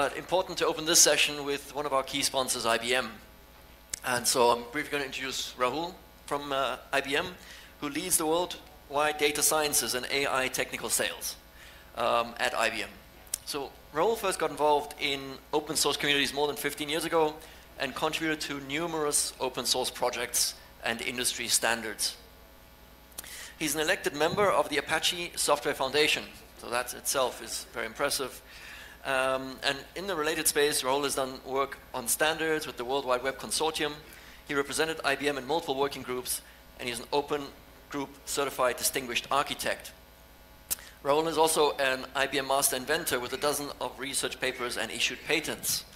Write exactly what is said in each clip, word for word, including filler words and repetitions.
But important to open this session with one of our key sponsors, I B M. And so I'm briefly going to introduce Rahul from uh, I B M, who leads the worldwide data sciences and A I technical sales um, at I B M. So Rahul first got involved in open source communities more than fifteen years ago and contributed to numerous open source projects and industry standards. He's an elected member of the Apache Software Foundation, so that itself is very impressive. Um, and in the related space, Rahul has done work on standards with the World Wide Web Consortium. He represented I B M in multiple working groups, and he's an Open Group Certified Distinguished Architect. Rahul is also an I B M Master Inventor with a dozen of research papers and issued patents.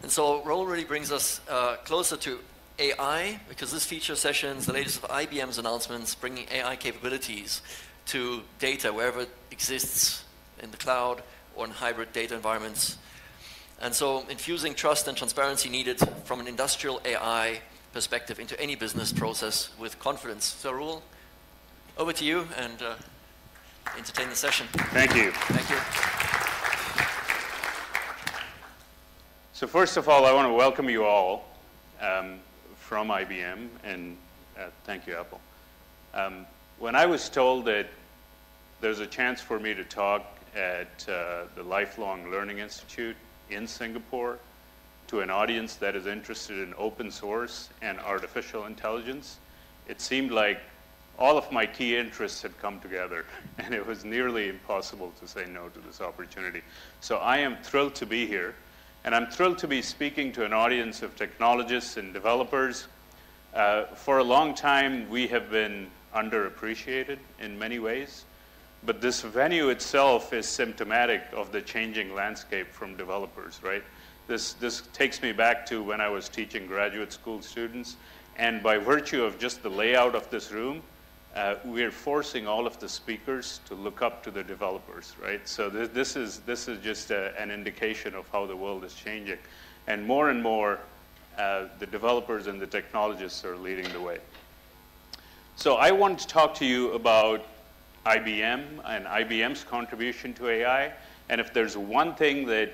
And so Rahul really brings us uh, closer to A I, because this feature session is the latest of I B M's announcements bringing A I capabilities to data wherever it exists in the cloud, on hybrid data environments. And so infusing trust and transparency needed from an industrial A I perspective into any business process with confidence. So Rahul, over to you and uh, entertain the session. Thank you. Thank you. So first of all, I want to welcome you all um, from I B M, and uh, thank you, Apple. Um, when I was told that there's a chance for me to talk at uh, the Lifelong Learning Institute in Singapore to an audience that is interested in open source and artificial intelligence, it seemed like all of my key interests had come together, and it was nearly impossible to say no to this opportunity. So I am thrilled to be here, and I'm thrilled to be speaking to an audience of technologists and developers. Uh, for a long time, we have been underappreciated in many ways. But this venue itself is symptomatic of the changing landscape from developers, right? This, this takes me back to when I was teaching graduate school students. And by virtue of just the layout of this room, uh, we're forcing all of the speakers to look up to the developers, right? So th this, is, this is just a, an indication of how the world is changing. And more and more, uh, the developers and the technologists are leading the way. So I want to talk to you about I B M and I B M's contribution to A I. And if there's one thing that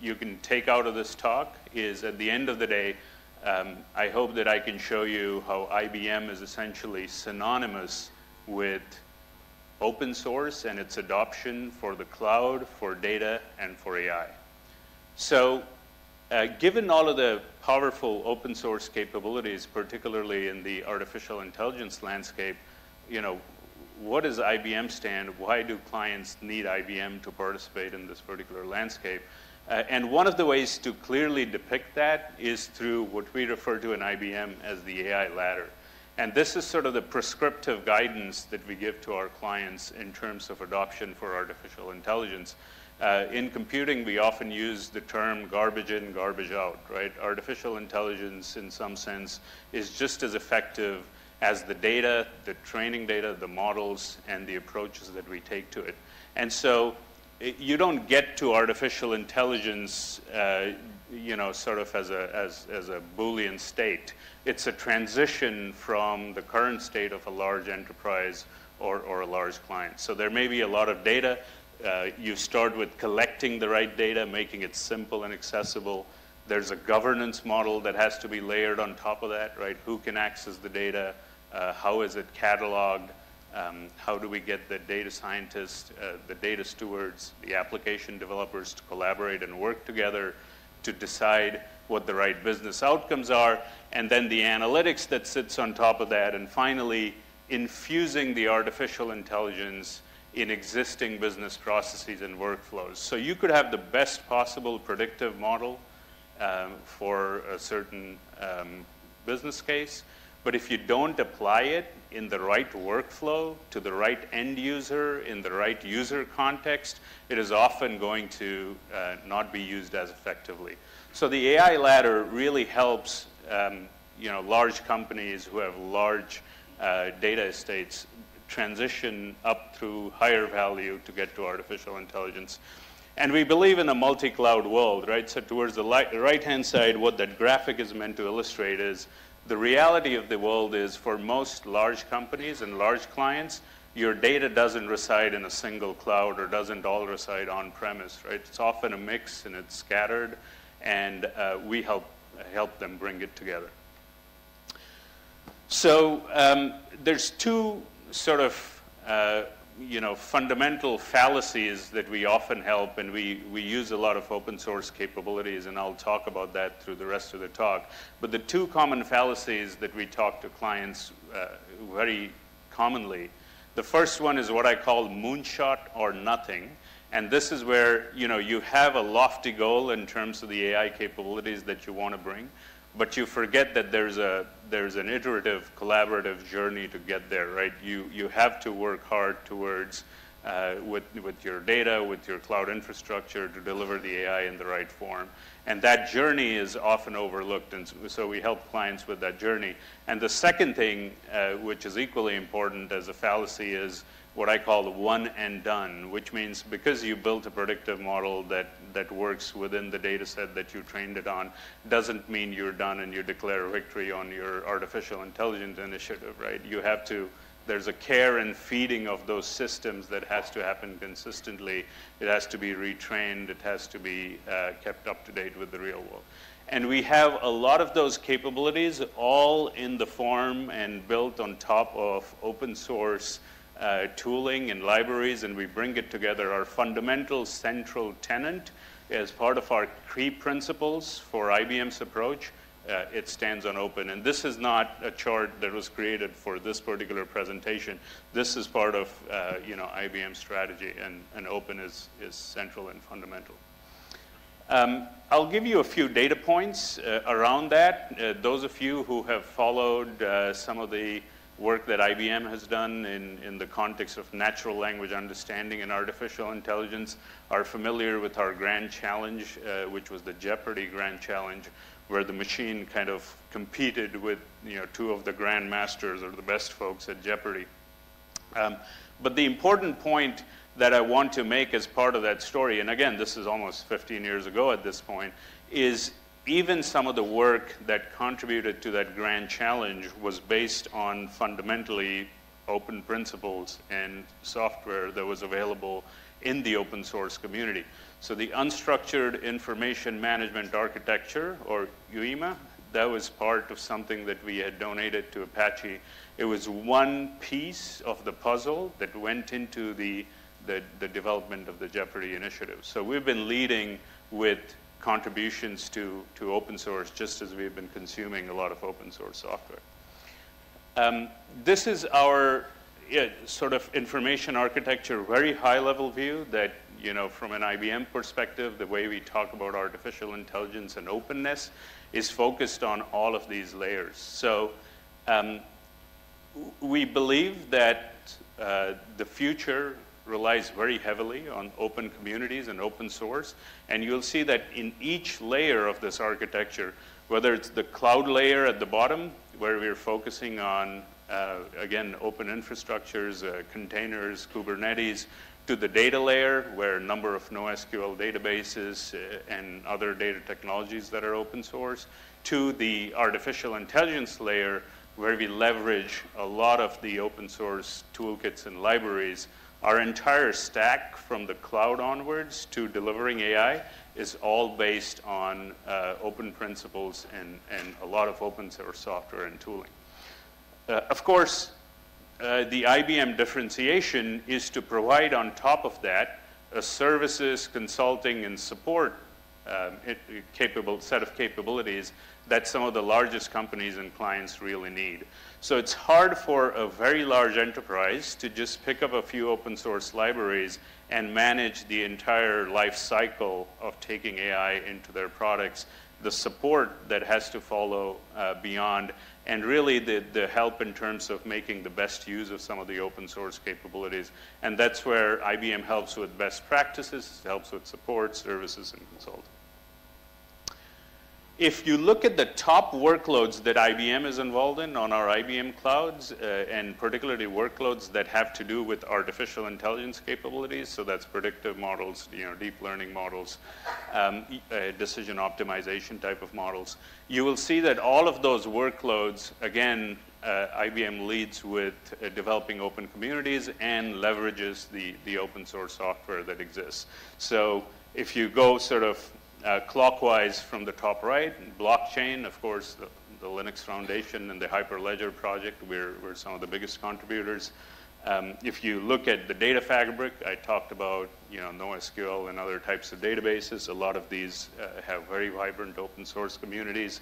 you can take out of this talk is, at the end of the day, um, I hope that I can show you how I B M is essentially synonymous with open source and its adoption for the cloud, for data, and for A I. So uh, given all of the powerful open source capabilities, particularly in the artificial intelligence landscape, you know, what does I B M stand? Why do clients need I B M to participate in this particular landscape? Uh, and one of the ways to clearly depict that is through what we refer to in I B M as the A I ladder. And this is sort of the prescriptive guidance that we give to our clients in terms of adoption for artificial intelligence. Uh, in computing, we often use the term garbage in, garbage out, right? Artificial intelligence, in some sense, is just as effective as the data, the training data, the models, and the approaches that we take to it. And so it, you don't get to artificial intelligence, uh, you know, sort of as a, as, as a Boolean state. It's a transition from the current state of a large enterprise or, or a large client. So there may be a lot of data. Uh, you start with collecting the right data, making it simple and accessible. There's a governance model that has to be layered on top of that, right? Who can access the data? Uh, how is it cataloged? Um, how do we get the data scientists, uh, the data stewards, the application developers to collaborate and work together to decide what the right business outcomes are? And then the analytics that sits on top of that. And finally, infusing the artificial intelligence in existing business processes and workflows. So you could have the best possible predictive model Um, for a certain um, business case, but if you don't apply it in the right workflow to the right end user in the right user context, it is often going to uh, not be used as effectively. So the A I ladder really helps um, you know, large companies who have large uh, data estates transition up through higher value to get to artificial intelligence. And we believe in a multi-cloud world, right? So towards the right-hand side, what that graphic is meant to illustrate is the reality of the world is for most large companies and large clients, your data doesn't reside in a single cloud or doesn't all reside on-premise, right? It's often a mix and it's scattered, and uh, we help, help them bring it together. So um, there's two sort of uh, you know, fundamental fallacies that we often help, and we, we use a lot of open source capabilities, and I'll talk about that through the rest of the talk. But the two common fallacies that we talk to clients uh, very commonly, the first one is what I call moonshot or nothing. And this is where, you know, you have a lofty goal in terms of the A I capabilities that you want to bring, but you forget that there's a there's an iterative, collaborative journey to get there, right? You you have to work hard towards uh, with with your data, with your cloud infrastructure to deliver the A I in the right form, and that journey is often overlooked, and so we help clients with that journey. And the second thing, uh, which is equally important as a fallacy, is what I call the one and done, which means because you built a predictive model that, that works within the data set that you trained it on, doesn't mean you're done and you declare victory on your artificial intelligence initiative, right? You have to, there's a care and feeding of those systems that has to happen consistently. It has to be retrained, it has to be uh, kept up to date with the real world. And we have a lot of those capabilities all in the form and built on top of open source Uh, tooling and libraries, and we bring it together. Our fundamental central tenant as part of our key principles for I B M's approach, uh, it stands on open. And this is not a chart that was created for this particular presentation. This is part of uh, you know, I B M's strategy, and, and open is, is central and fundamental. Um, I'll give you a few data points uh, around that. Uh, those of you who have followed uh, some of the work that I B M has done in, in the context of natural language understanding and artificial intelligence are familiar with our grand challenge, uh, which was the Jeopardy grand challenge, where the machine kind of competed with, you know, two of the grand masters or the best folks at Jeopardy. Um, but the important point that I want to make as part of that story, and again, this is almost fifteen years ago at this point, is even some of the work that contributed to that grand challenge was based on fundamentally open principles and software that was available in the open source community. So the Unstructured Information Management Architecture, or U I M A, that was part of something that we had donated to Apache. It was one piece of the puzzle that went into the, the, the development of the Jeopardy initiative. So we've been leading with contributions to, to open source, just as we've been consuming a lot of open source software. Um, this is our uh, sort of information architecture, very high level view that, you know, from an I B M perspective, the way we talk about artificial intelligence and openness is focused on all of these layers. So um, we believe that uh, the future relies very heavily on open communities and open source. And you'll see that in each layer of this architecture, whether it's the cloud layer at the bottom, where we're focusing on, uh, again, open infrastructures, uh, containers, Kubernetes, to the data layer, where a number of NoSQL databases uh, and other data technologies that are open source, to the artificial intelligence layer, where we leverage a lot of the open source toolkits and libraries. Our entire stack from the cloud onwards to delivering A I is all based on uh, open principles and, and a lot of open source software and tooling. Uh, of course, uh, the I B M differentiation is to provide on top of that a services, consulting, and support um, it, it capable, set of capabilities that some of the largest companies and clients really need. So it's hard for a very large enterprise to just pick up a few open source libraries and manage the entire life cycle of taking A I into their products, the support that has to follow uh, beyond, and really the, the help in terms of making the best use of some of the open source capabilities. And that's where I B M helps with best practices, helps with support, services, and consulting. If you look at the top workloads that I B M is involved in on our I B M clouds, uh, and particularly workloads that have to do with artificial intelligence capabilities, so that's predictive models, you know, deep learning models, um, uh, decision optimization type of models, you will see that all of those workloads, again, uh, I B M leads with uh, developing open communities and leverages the, the open source software that exists. So if you go sort of uh, clockwise from the top right, blockchain, of course, the, the Linux Foundation and the Hyperledger project, we're, we're some of the biggest contributors. Um, if you look at the data fabric, I talked about, you know, NoSQL and other types of databases. A lot of these uh, have very vibrant open source communities.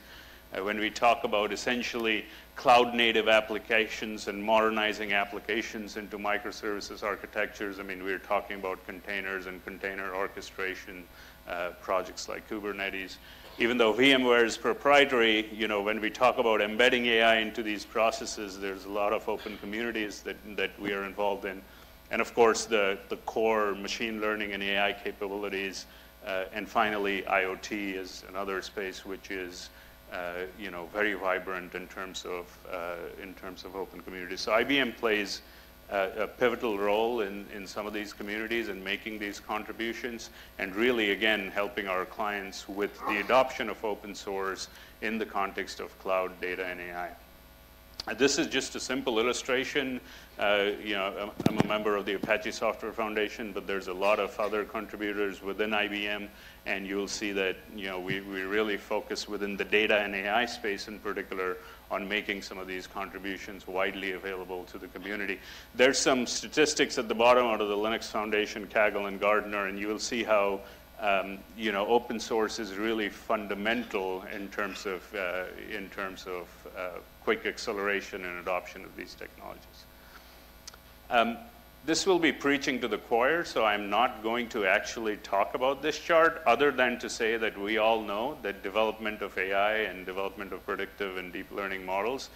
Uh, when we talk about essentially cloud-native applications and modernizing applications into microservices architectures, I mean, we're talking about containers and container orchestration, uh, projects like Kubernetes. Even though VMware is proprietary, you know, when we talk about embedding A I into these processes, there's a lot of open communities that, that we are involved in. And of course, the, the core machine learning and A I capabilities. Uh, and finally, IoT is another space which is, uh, you know, very vibrant in terms of, uh, in terms of open communities. So I B M plays Uh, a pivotal role in, in some of these communities and making these contributions, and really, again, helping our clients with the adoption of open source in the context of cloud, data, and A I. Uh, this is just a simple illustration. Uh, you know, I'm, I'm a member of the Apache Software Foundation, but there's a lot of other contributors within I B M, and you'll see that, you know, we, we really focus within the data and A I space in particular on making some of these contributions widely available to the community. There's some statistics at the bottom out of the Linux Foundation, Kaggle, and Gardner, and you will see how um, you know, open source is really fundamental in terms of uh, in terms of uh, quick acceleration and adoption of these technologies. Um, This will be preaching to the choir, so I'm not going to actually talk about this chart, other than to say that we all know that development of A I and development of predictive and deep learning models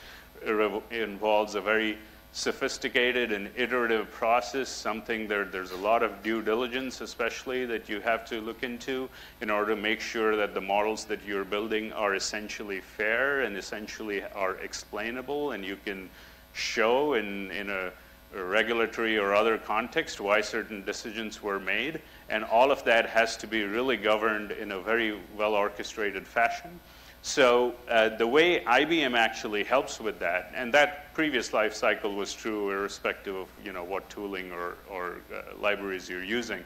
involves a very sophisticated and iterative process, something there, there's a lot of due diligence, especially, that you have to look into in order to make sure that the models that you're building are essentially fair and essentially are explainable, and you can show in, in a regulatory or other context why certain decisions were made, and all of that has to be really governed in a very well orchestrated fashion. So uh, the way I B M actually helps with that, and that previous life cycle was true irrespective of, you know, what tooling or, or uh, libraries you're using,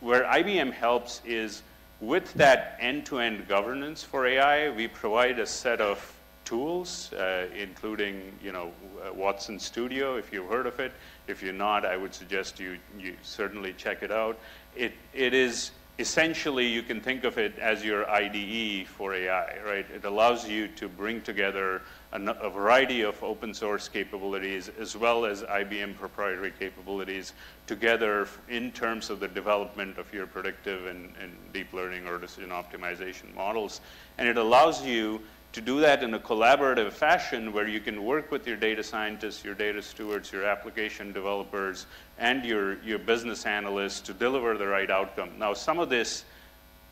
where I B M helps is with that end-to-end governance for A I. We provide a set of tools, uh, including, you know, Watson Studio, if you've heard of it. If you're not, I would suggest you, you certainly check it out. It, it is essentially, you can think of it as your I D E for A I, right? It allows you to bring together a, a variety of open source capabilities as well as I B M proprietary capabilities together in terms of the development of your predictive and, and deep learning or decision optimization models. And it allows you to do that in a collaborative fashion where you can work with your data scientists, your data stewards, your application developers, and your, your business analysts to deliver the right outcome. Now, some of this,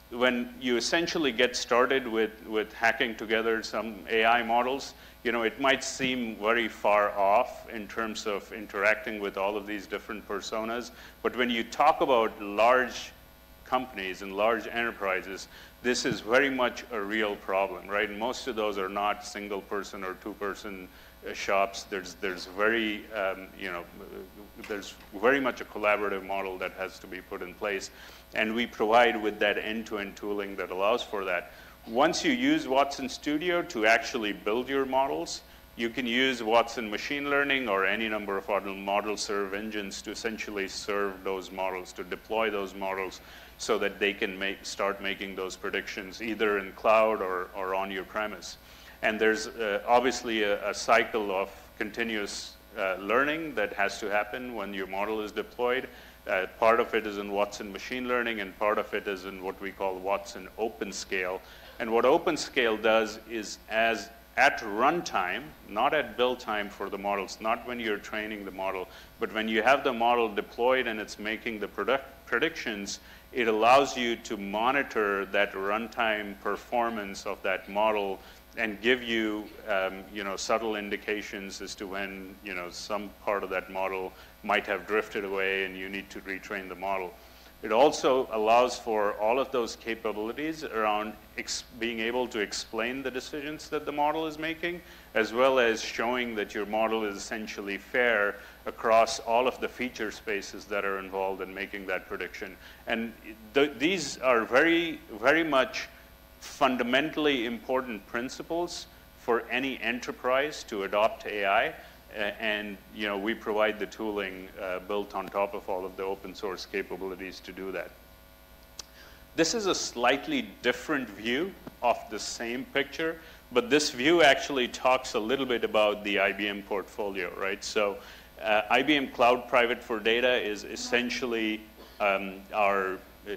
when you essentially get started with, with hacking together some A I models, you know, it might seem very far off in terms of interacting with all of these different personas, but when you talk about large companies and large enterprises, this is very much a real problem, right? Most of those are not single person or two person shops. There's, there's very, um, you know, there's very much a collaborative model that has to be put in place. And we provide with that end-to-end tooling that allows for that. Once you use Watson Studio to actually build your models, you can use Watson Machine Learning or any number of model serve engines to essentially serve those models, to deploy those models so that they can make, start making those predictions either in cloud or, or on your premise. And there's uh, obviously a, a cycle of continuous uh, learning that has to happen when your model is deployed. Uh, part of it is in Watson Machine Learning, and part of it is in what we call Watson OpenScale. And what OpenScale does is, as at runtime, not at build time for the models, not when you're training the model, but when you have the model deployed and it's making the product predictions, it allows you to monitor that runtime performance of that model and give you, um, you know, subtle indications as to when, you know, some part of that model might have drifted away and you need to retrain the model. It also allows for all of those capabilities around ex being able to explain the decisions that the model is making, as well as showing that your model is essentially fair across all of the feature spaces that are involved in making that prediction. And th these are very, very much fundamentally important principles for any enterprise to adopt A I. And you know, we provide the tooling uh, built on top of all of the open source capabilities to do that. This is a slightly different view of the same picture, but this view actually talks a little bit about the I B M portfolio, right? So uh, I B M Cloud Private for Data is essentially um, our uh,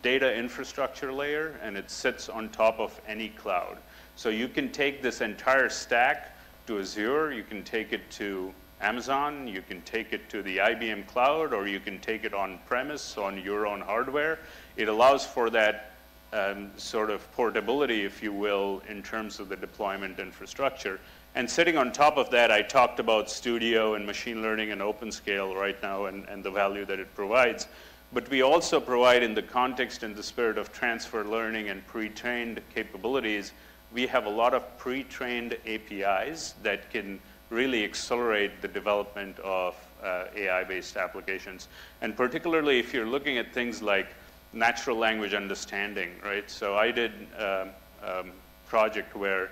data infrastructure layer, and it sits on top of any cloud. So you can take this entire stack to Azure, you can take it to Amazon, you can take it to the I B M Cloud, or you can take it on-premise on your own hardware. It allows for that um, sort of portability, if you will, in terms of the deployment infrastructure. And sitting on top of that, I talked about Studio and machine learning and OpenScale right now and, and the value that it provides. But we also provide, in the context and the spirit of transfer learning and pre-trained capabilities, we have a lot of pre-trained A P Is that can really accelerate the development of uh, A I-based applications. And particularly if you're looking at things like natural language understanding, right? So I did a um, um, project where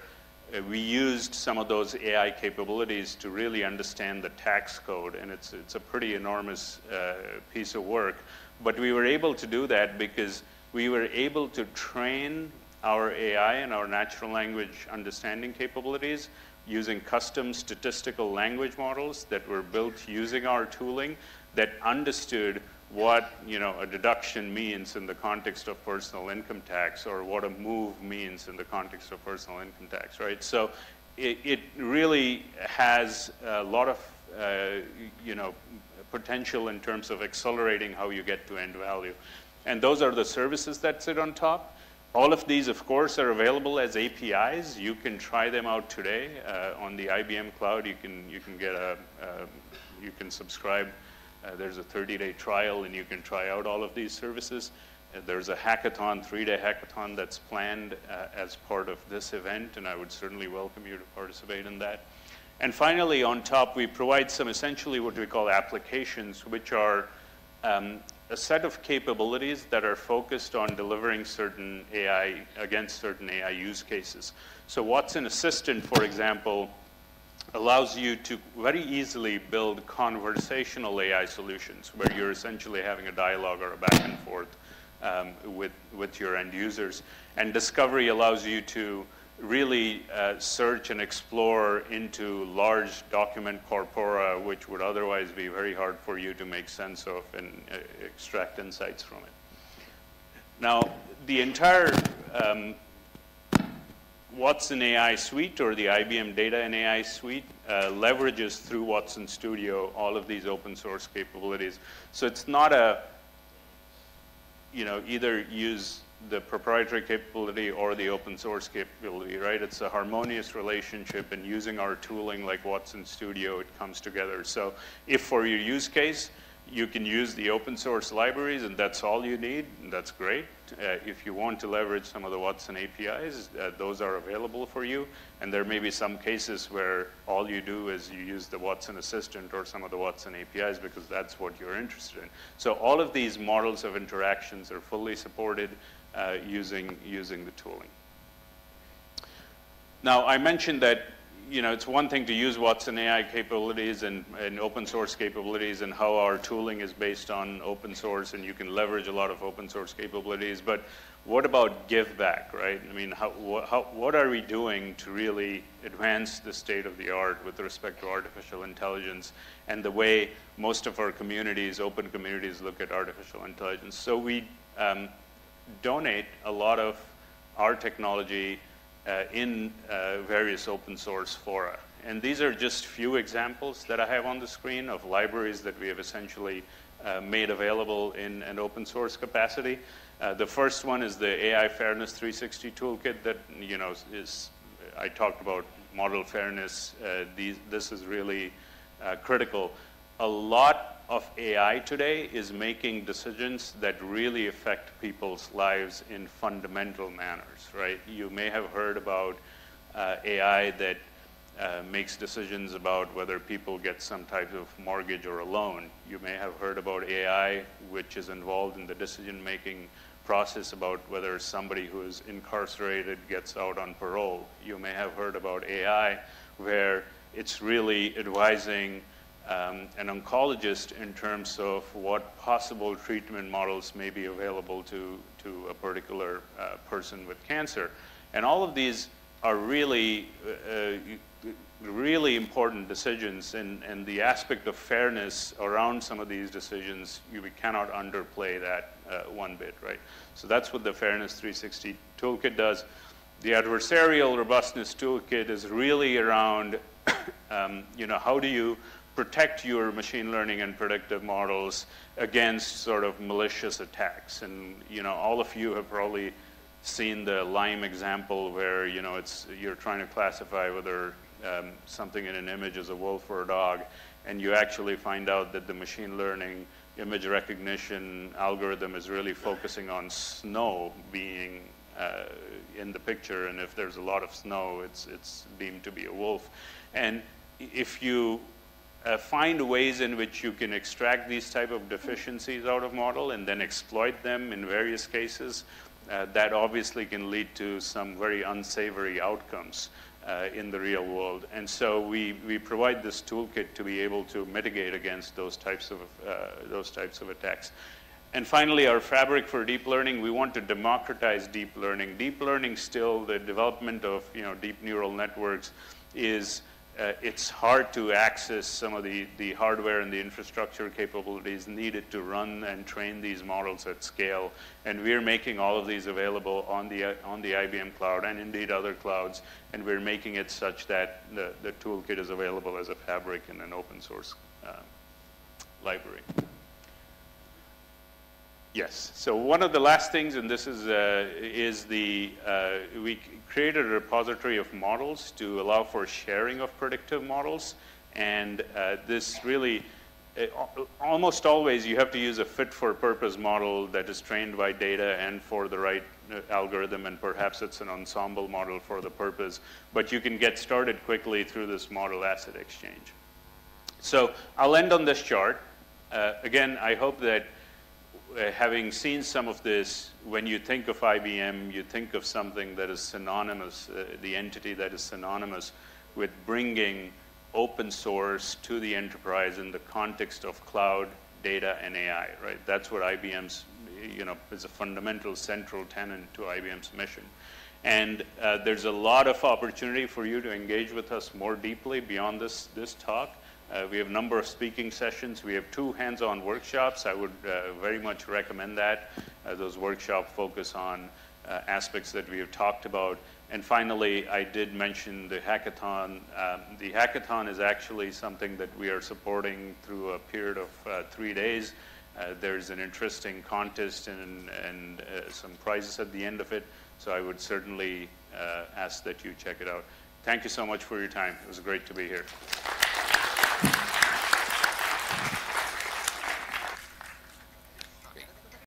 we used some of those A I capabilities to really understand the tax code, and it's, it's a pretty enormous uh, piece of work. But we were able to do that because we were able to train our A I and our natural language understanding capabilities using custom statistical language models that were built using our tooling that understood what, you know, a deduction means in the context of personal income tax, or what a move means in the context of personal income tax, right? So it, it really has a lot of, uh, you know, potential in terms of accelerating how you get to end value. And those are the services that sit on top. All of these, of course, are available as A P Is. You can try them out today uh, on the I B M Cloud. You can you can get a uh, you can subscribe. Uh, there's a thirty day trial, and you can try out all of these services. Uh, there's a hackathon, three day hackathon that's planned uh, as part of this event, and I would certainly welcome you to participate in that. And finally, on top, we provide some essentially what we call applications, which are um, a set of capabilities that are focused on delivering certain A I, against certain A I use cases. So Watson Assistant, for example, allows you to very easily build conversational A I solutions where you're essentially having a dialogue or a back and forth um, with, with your end users. And Discovery allows you to really uh, search and explore into large document corpora, which would otherwise be very hard for you to make sense of and uh, extract insights from it. Now, the entire um, Watson A I suite, or the I B M Data and A I suite, uh, leverages through Watson Studio all of these open source capabilities. So it's not a, you know, either use the proprietary capability or the open source capability, right? It's a harmonious relationship, and using our tooling like Watson Studio, it comes together. So if for your use case, you can use the open source libraries and that's all you need, and that's great. Uh, if you want to leverage some of the Watson A P Is, uh, those are available for you. And there may be some cases where all you do is you use the Watson Assistant or some of the Watson A P Is because that's what you're interested in. So all of these models of interactions are fully supported Uh, using, using the tooling. Now, I mentioned that, you know, it's one thing to use Watson A I capabilities and, and open source capabilities and how our tooling is based on open source, and you can leverage a lot of open source capabilities, but what about give back, right? I mean, how, wh how, what are we doing to really advance the state of the art with respect to artificial intelligence and the way most of our communities, open communities, look at artificial intelligence? So we um, donate a lot of our technology uh, in uh, various open source fora. And these are just few examples that I have on the screen of libraries that we have essentially uh, made available in an open source capacity. Uh, the first one is the A I Fairness three sixty toolkit that, you know, is, I talked about model fairness. Uh, these, this is really uh, critical. A lot of A I today is making decisions that really affect people's lives in fundamental manners, right? You may have heard about uh, A I that uh, makes decisions about whether people get some type of mortgage or a loan. You may have heard about A I which is involved in the decision-making process about whether somebody who is incarcerated gets out on parole. You may have heard about A I where it's really advising Um, an oncologist in terms of what possible treatment models may be available to, to a particular uh, person with cancer. And all of these are really, uh, really important decisions, and, and the aspect of fairness around some of these decisions, you, we cannot underplay that uh, one bit, right? So that's what the Fairness three sixty Toolkit does. The Adversarial Robustness Toolkit is really around, um, you know, how do you protect your machine learning and predictive models against sort of malicious attacks. And, you know, all of you have probably seen the Lyme example where, you know, it's, you're trying to classify whether um, something in an image is a wolf or a dog, and you actually find out that the machine learning image recognition algorithm is really focusing on snow being uh, in the picture, and if there's a lot of snow, it's, it's deemed to be a wolf. And if you Uh, find ways in which you can extract these type of deficiencies out of model and then exploit them in various cases, uh, that obviously can lead to some very unsavory outcomes uh, in the real world. And so we, we provide this toolkit to be able to mitigate against those types of, uh, those types of attacks. And finally, our fabric for deep learning, we want to democratize deep learning. Deep learning still, the development of, you know, deep neural networks is, Uh, it's hard to access some of the, the hardware and the infrastructure capabilities needed to run and train these models at scale. And we're making all of these available on the, uh, on the I B M cloud and indeed other clouds. And we're making it such that the, the toolkit is available as a fabric in an open source uh, library. Yes, so one of the last things, and this is, uh, is the, uh, we created a repository of models to allow for sharing of predictive models. And uh, this really, it, almost always you have to use a fit for purpose model that is trained by data and for the right algorithm, and perhaps it's an ensemble model for the purpose. But you can get started quickly through this model asset exchange. So I'll end on this chart. Uh, again, I hope that Uh, having seen some of this, when you think of I B M, you think of something that is synonymous, uh, the entity that is synonymous with bringing open source to the enterprise in the context of cloud, data, and A I, right? That's what I B M's, you know, is a fundamental central tenet to I B M's mission. And uh, there's a lot of opportunity for you to engage with us more deeply beyond this, this talk. Uh, we have a number of speaking sessions. We have two hands-on workshops. I would uh, very much recommend that. Uh, those workshops focus on uh, aspects that we have talked about. And finally, I did mention the hackathon. Um, the hackathon is actually something that we are supporting through a period of uh, three days. Uh, there's an interesting contest and, and uh, some prizes at the end of it. So I would certainly uh, ask that you check it out. Thank you so much for your time. It was great to be here.